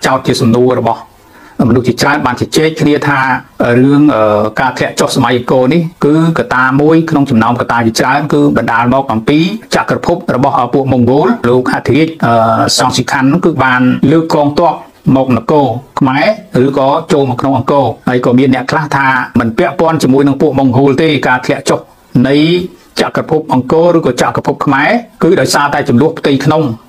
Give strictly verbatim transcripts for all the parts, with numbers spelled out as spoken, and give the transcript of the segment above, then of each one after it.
Chào thì sùng đua rồi bỏ mình chỉ trái bạn chỉ chết kia tha lương ở ca thẹn cho máy cô ní cứ cả ta môi không chìm nòng cả ta chỉ trái cứ bận đào bao bằng pí chặt cả phúc rồi bỏ bộ mông bố lục hạ thế song chỉ khăn cứ bàn lư con to một là cô máy cứ có trâu một con cô ấy có miền nhà cla tha mình pẹo pon chỉ môi năng bộ mông hồ tê ca thẹn cho nấy chặt cả phúc bằng cô rồi có chặt cả phúc máy cứ đợi xa tay chìm lụa tây không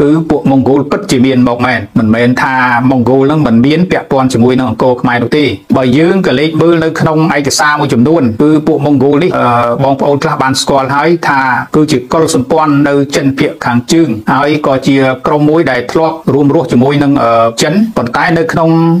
cứ bộ mông gô bất chỉ miền một mền mình mền tha mông gô lưng mình biến bẹt pon chỉ môi nòng cô mai đầu ti bởi dương cái lấy bơ nơi không ai cái xa môi chấm luôn cứ bộ mông gô đi bóng pol là bàn score hái tha cứ chỉ con sầm pon nơi chân bẹt hàng trương hái có chia câu mối đại thoát rùm ruột chỉ môi nòng chấn còn cái nơi không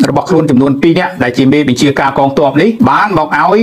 เราบอกคนจำนวนปีเนี่ยได้จีเมย์เป็นเชียร์กากองตัวนี้บ้านบอกเอาไอ้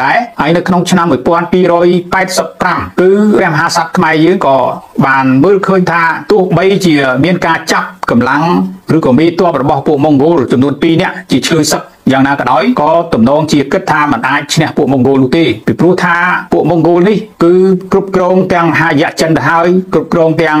ได้ไอ้ในขนมชนะเหมือนปอนปีรอยไปสับกรัมคือแรมหาสักทำไมยื้อก่อบ้านมือเคยท่าตู้ใบเชียร์เบี้ยกาจับกำลังหรือก็มีตัวประบอกปูมงโกจำนวนปีเนี่ยจีเชิงสักอย่างนั้นก็ได้ก็ตุ่มน้องเชียร์กึศทามันไอชนะปูมงโกลูตีปิดรูท่าปูมงโกนี่คือกรุบกรองแตงหายะจันทายกรุบกรองแตง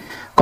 ก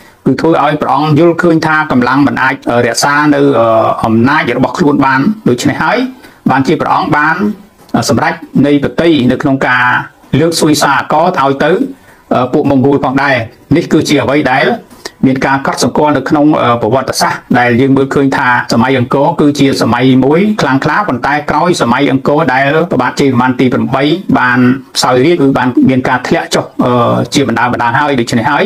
คือทุกอ้อยปรองยุลคืนท่ากำลังมันไอเรียซาเนออมน่าจะบอกล้วนบ้านโดยเฉพาะบ้านที่ปรองบ้านสำหรับในประเทศในขนมกาเลือกซุยซาก็เท่าตื้อปุ่มมงกุฎของได้นี่คือเชียร์ไว้ได้มีการคัดสกอร์ในขนมประวัติศาสตร์ได้ยังมือคืนท่าสมัยอังกฤษคือเชียร์สมัยมุ้ยคลางคล้าคนใต้กล้อยสมัยอังกฤษได้ประบาดจีมันตีเป็นใบบ้านซาอุดิคือบ้านมีการเที่ยวจบเชียร์บรรดาบรรดาให้โดยเฉพาะ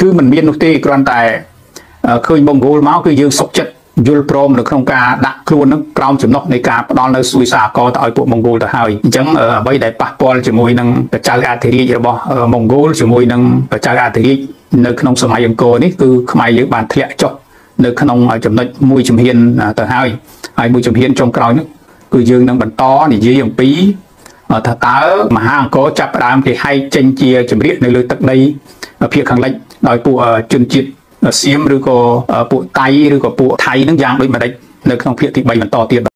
คือมันเบียนนุตีกรันแต่เคยบ่งโกลมาคือยืนสกจัด ยูโรมหรือโครงการดักครูนักกรองจุดนกในการตอนเราสุยสาโกต่อยพวกมองโกลต่อหายจังเอ่อใบได้ปะปนจมูกนั่งประจานอาทิตย์เยอะบ่เอ่อมองโกลจมูกนั่งประจานอาทิตย์ในขนมสมัยยังโกนี่คือสมัยยุคบานเทะจบในขนมจุดนกมวยจุดเฮียนต่อหายไอ้มวยจุดเฮียนจงกรองนี่คือยืนนั่งบรรทอนี่ยืนอย่างปีถ้าตามาห้างโกจับรามที่ให้เจนเจียจุดเรียกในเลยตักในเพียงขังเล็กต่อยพวกจุนจิตเสียมหรือก็ปูไตหรือก็ปูไทยนั่งยางด้วยมาได้ในขนมเพียรที่ใบมันต่อเตียน